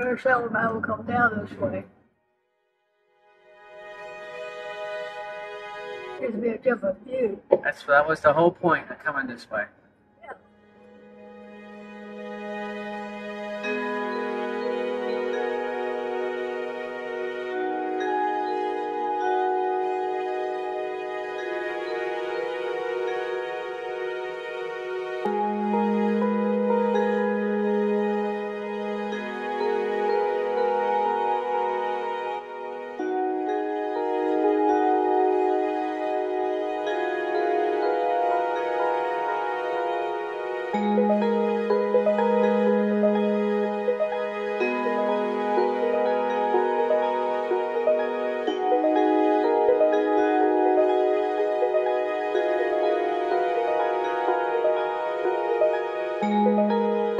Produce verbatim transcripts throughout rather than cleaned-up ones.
River Selma will come down this way. Gives me a different view. That's, that was the whole point of coming this way.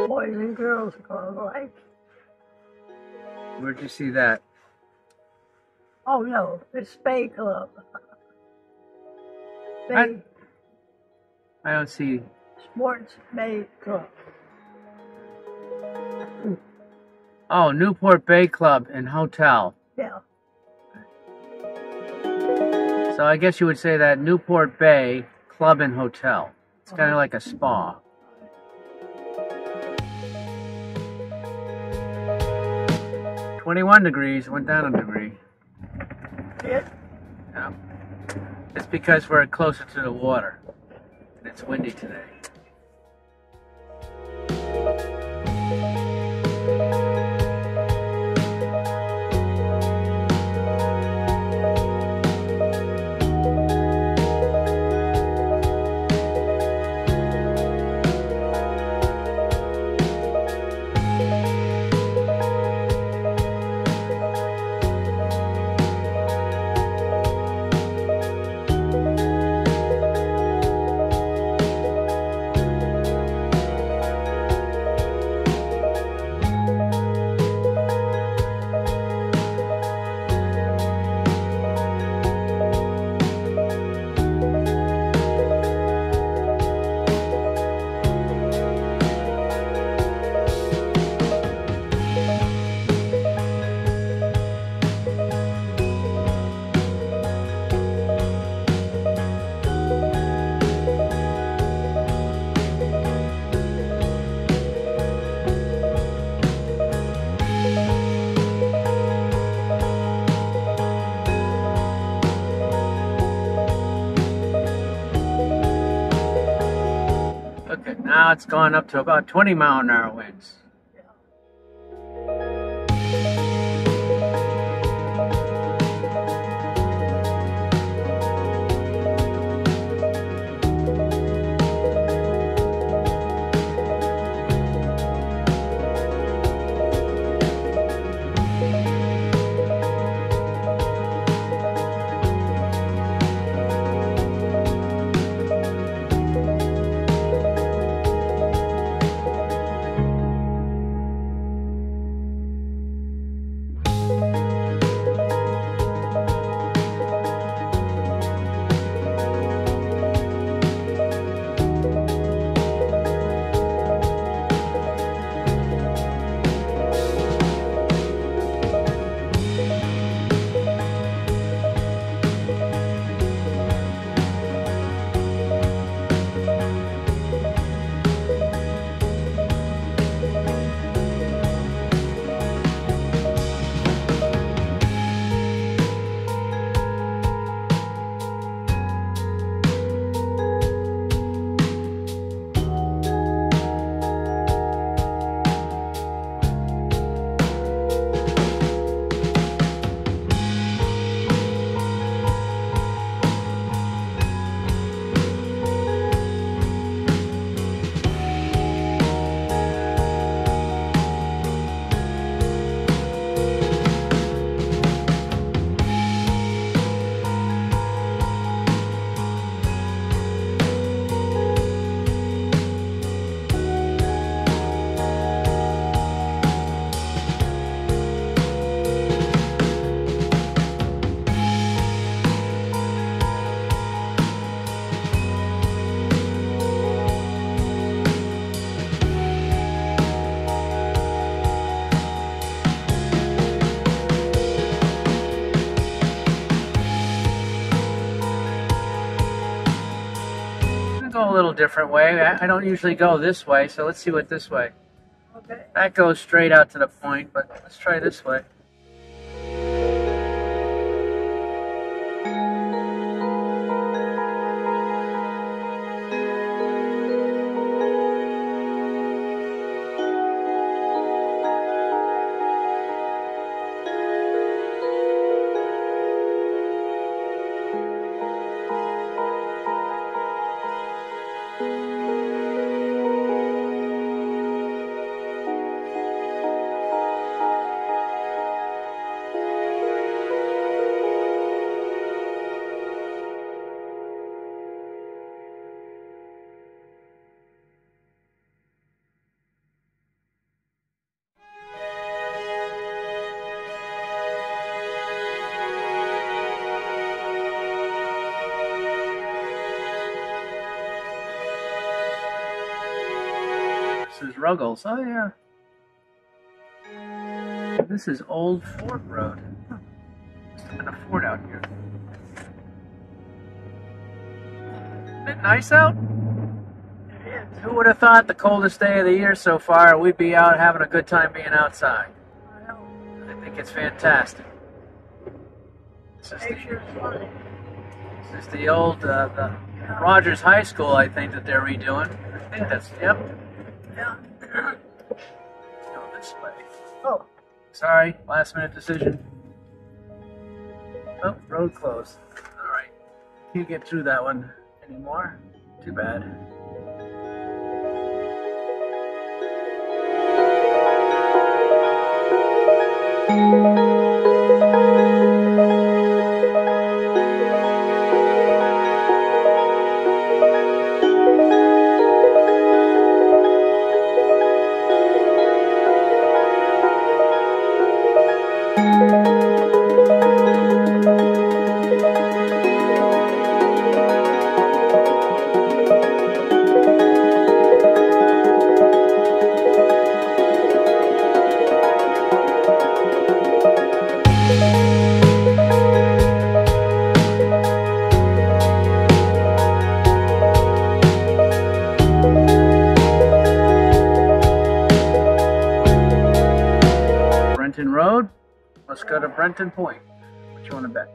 Boys and girls club, right? Where'd you see that? Oh no, it's Bay Club. Bay. I, I don't see. Sports Bay Club. Oh, Newport Bay Club and Hotel. Yeah. So I guess you would say that Newport Bay Club and Hotel. It's kind of like a spa. twenty-one degrees, went down a degree. Yeah. Yeah. It's because we're closer to the water. And it's windy today. Now it's gone up to about twenty mile an hour winds. go a little different way. I, I don't usually go this way, so let's see what this way. Okay. That goes straight out to the point, but let's try this way. This is Ruggles. Oh yeah. This is Old Fort Road. Huh. Must have been a fort out here. Isn't it nice out? It is. Who would have thought the coldest day of the year so far we'd be out having a good time being outside? Well, I think it's fantastic. This is, the, this is the old uh, the Rogers High School, I think, that they're redoing. I think that's, yep. Yeah. Go this way. Oh. Sorry, last minute decision. Oh, road closed. Alright. Can't get through that one anymore. Too bad. Brenton Road. Let's go to Brenton Point. What you want to bet?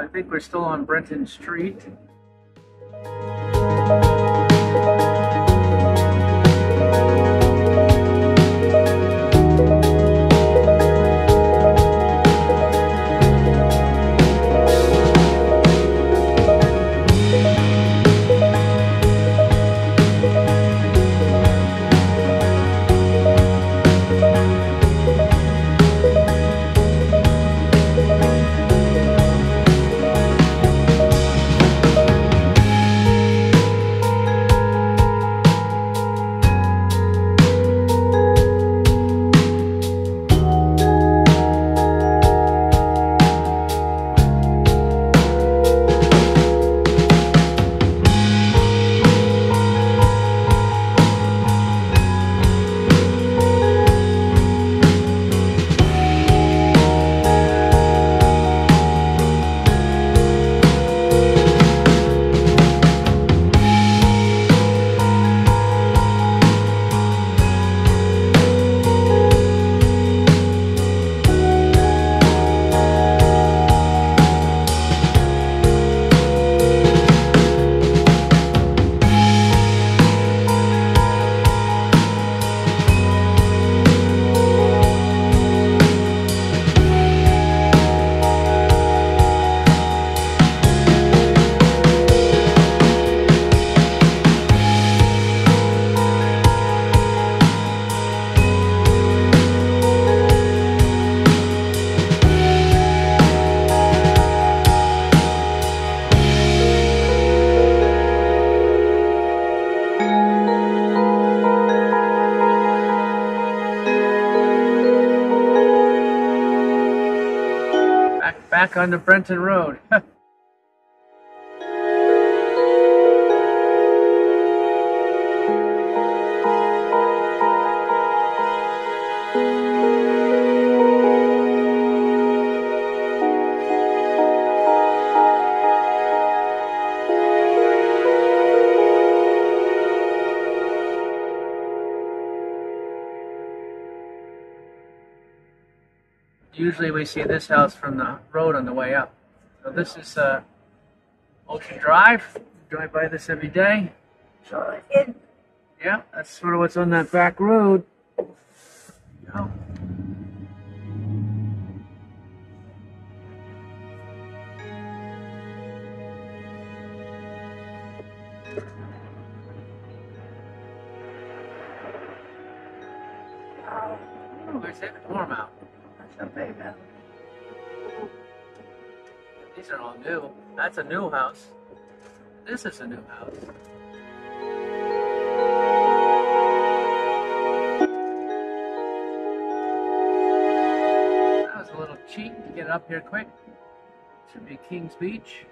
I think we're still on Brenton Street. back onto Brenton Road. Usually we see this house from the road on the way up. So this is uh, Ocean Drive. Drive by this every day. Sure. Yeah, that's sort of what's on that back road. Yeah. Oh, it's warm out. These are all new. That's a new house. This is a new house. That was a little cheat to get up here quick. Should be King's Beach.